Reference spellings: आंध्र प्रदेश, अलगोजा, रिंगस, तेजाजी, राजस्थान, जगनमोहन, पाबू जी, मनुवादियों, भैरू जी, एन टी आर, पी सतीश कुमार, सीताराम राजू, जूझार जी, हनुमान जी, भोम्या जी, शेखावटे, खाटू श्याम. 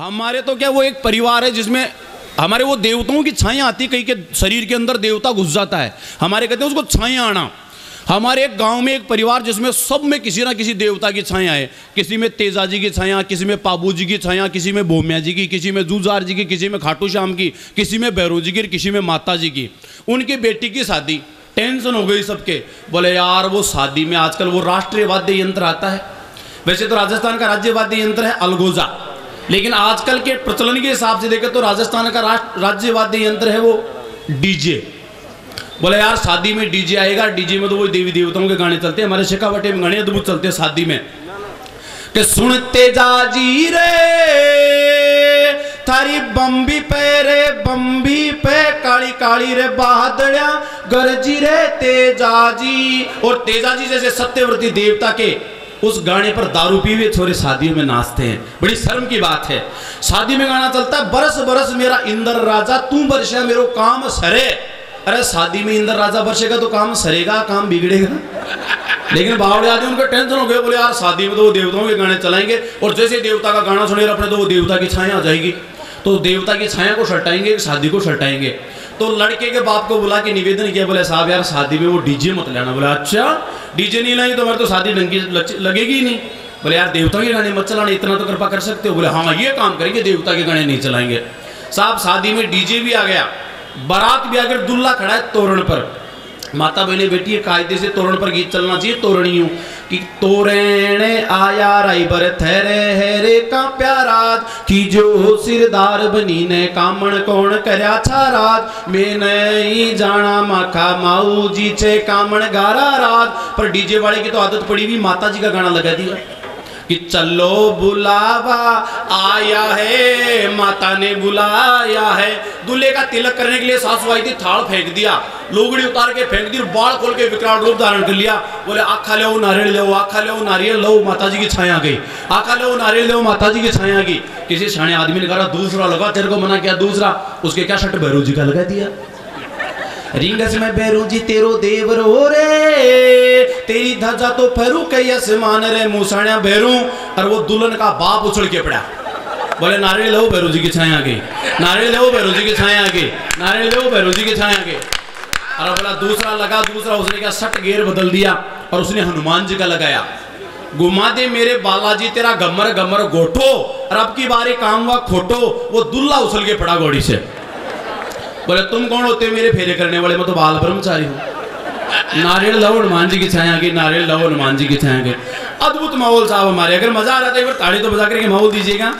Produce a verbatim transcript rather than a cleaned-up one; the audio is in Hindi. हमारे तो क्या वो एक परिवार है जिसमें हमारे वो देवताओं की छाया आती, कहीं के शरीर के अंदर देवता घुस जाता है, हमारे कहते हैं उसको छाया आना। हमारे एक गांव में एक परिवार जिसमें सब में किसी ना किसी देवता की छाया है, किसी में तेजाजी की छाया, किसी में पाबू जी की छाया, किसी में भोम्या जी की, किसी में जूझार जी की, किसी में खाटू श्याम की, किसी में भैरू जी की, किसी में माता जी की। उनकी बेटी की शादी, टेंशन हो गई सबके, बोले यार वो शादी में आजकल वो राष्ट्रीय वाद्य यंत्र आता है, वैसे तो राजस्थान का राज्य वाद्य यंत्र है अलगोजा, लेकिन आजकल के प्रचलन के हिसाब से देखें तो राजस्थान का राज्य वाद्य यंत्र है वो डीजे। बोले यार शादी में डीजे आएगा, डीजे में तो वो देवी देवताओं के गाने चलते हैं, हमारे शेखावटे में गाने अद्भुत चलते हैं शादी में, कि सुनते जाजी रे थारी बम्बी पे रे बम्बी पे काली काली रे बहादड़िया गरजी रे तेजाजी। और तेजाजी जैसे सत्यव्रती देवता के उस गाने पर दारू पी हुए छोरे शादियों में नाचते हैं, बड़ी शर्म की बात है। शादी में गाना चलता है बरस बरस मेरा इंद्र राजा तू बरसे मेरो काम सरे। अरे शादी में इंद्र राजा बरसेगा तो काम सरेगा, काम बिगड़ेगा। लेकिन बावड़े आदमी उनको टेंशन हो गया, बोले यार शादी में तो वो देवताओं के गाने चलाएंगे और जैसे देवता का गाना सुनेगा अपने तो वो देवता की छाया आ जाएगी, तो देवता की छाया को सटाएंगे, शादी को सटाएंगे। तो लड़के के बाप को बुला के निवेदन किया, बोले साहब यार शादी में वो डीजे मत लाना। बोला अच्छा डीजे नहीं लाई तो हमारे तो शादी ढंग की लगेगी ही नहीं। बोले यार देवता के गाने मत चलाना, इतना तो कृपा कर सकते हो। बोले हाँ ये काम करेंगे, देवता के गाने नहीं चलाएंगे। साहब शादी में डीजे भी आ गया, बारात भी आ गया, दुल्ला खड़ा है तोरण पर, माता बहने बेटी कायदे से तोरण पर गीत चलना चाहिए तोरणियों कि तोरण आया राई बर थेरे हेरे का प्यारा की जो सिरदार बनी ने कामण कौन करया छाराज मैं नहीं जाना माखा माऊ जी छे कामण गारा राज। पर डीजे वाले की तो आदत पड़ी हुई, माता जी का गाना लगा दिया कि चलो बुलावा आया है, माता ने बुलाया है। दूल्हे का तिलक करने के लिए सासू आई थी, थाल फेंक दिया, लुगड़ी उतार के फेंक दी और बाल खोल के विकराल रूप धारण कर लिया। बोले आखा ले नारियल ले, आखा ले नारियल लो, माता जी की छाया गई, आखा ले नारियल ले, माता जी की छाया गई। किसी शाणे आदमी ने कहा दूसरा लगा, तेरे को मना किया दूसरा, उसके क्या शर्ट भैरू जी का लगा दिया। रिंगस में भैरू जी तेरो देवर हो रे तेरी धजा तो फेरू कई असमान रे मूसाण्या भैरू। और वो दुल्हन का बाप उछल के पड़ा, बोले नारियल लो भैरू जी की छाया गई, नारियल लो भैरू जी की छाया गई, नारियल लो भैरू जी की छाया गई। और बोला दूसरा लगा, दूसरा उसने क्या शट गेर बदल दिया और उसने हनुमान जी का लगाया। घुमा दे मेरे बालाजी तेरा गमर गमर गोटो और अब की बारी काम वा खोटो। वो दुल्ला उछल के पड़ा घोड़ी से, बोले तुम कौन होते हो मेरे फेरे करने वाले, मैं तो बाल ब्रह्मचारी हूँ। नारियल लो हनुमान जी की छाया गई, नारियल लो हनुमान जी की छाया गई। अद्भुत माहौल साहब हमारे, अगर मजा आ रहा था एक बार ताड़ी तो बजा करके माहौल दीजिएगा।